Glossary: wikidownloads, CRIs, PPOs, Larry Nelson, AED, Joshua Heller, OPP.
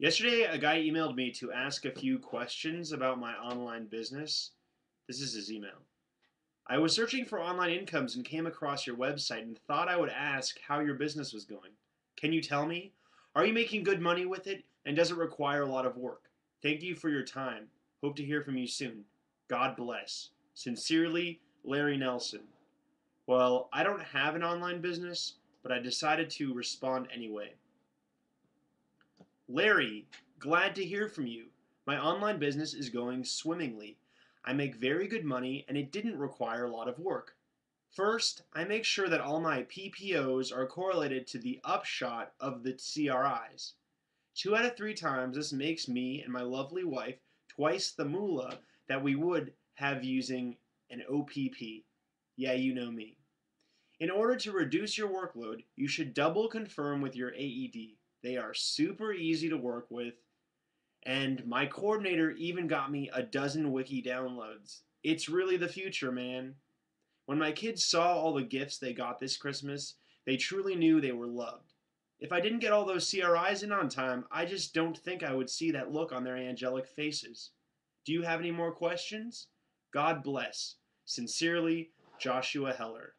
Yesterday, a guy emailed me to ask a few questions about my online business. This is his email. I was searching for online incomes and came across your website and thought I would ask how your business was going. Can you tell me? Are you making good money with it, and does it require a lot of work? Thank you for your time. Hope to hear from you soon. God bless. Sincerely, Larry Nelson. Well, I don't have an online business, but I decided to respond anyway. Larry, glad to hear from you. My online business is going swimmingly. I make very good money and it didn't require a lot of work. First, I make sure that all my PPOs are correlated to the upshot of the CRIs. 2 out of 3 times this makes me and my lovely wife twice the moolah that we would have using an OPP. Yeah, you know me. In order to reduce your workload, you should double confirm with your AED. They are super easy to work with, and my coordinator even got me a dozen wiki downloads. It's really the future, man. When my kids saw all the gifts they got this Christmas, they truly knew they were loved. If I didn't get all those CRIs in on time, I just don't think I would see that look on their angelic faces. Do you have any more questions? God bless. Sincerely, Joshua Heller.